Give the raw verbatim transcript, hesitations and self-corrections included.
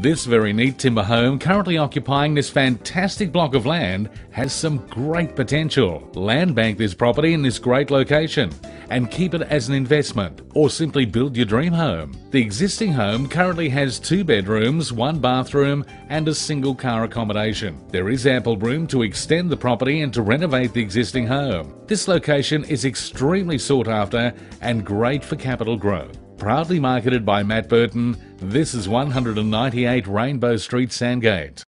This very neat timber home currently occupying this fantastic block of land has some great potential. Land bank this property in this great location and keep it as an investment or simply build your dream home. The existing home currently has two bedrooms, one bathroom and a single car accommodation. There is ample room to extend the property and to renovate the existing home. This location is extremely sought after and great for capital growth. Proudly marketed by Matt Burton, this is one ninety-eight Rainbow Street, Sandgate.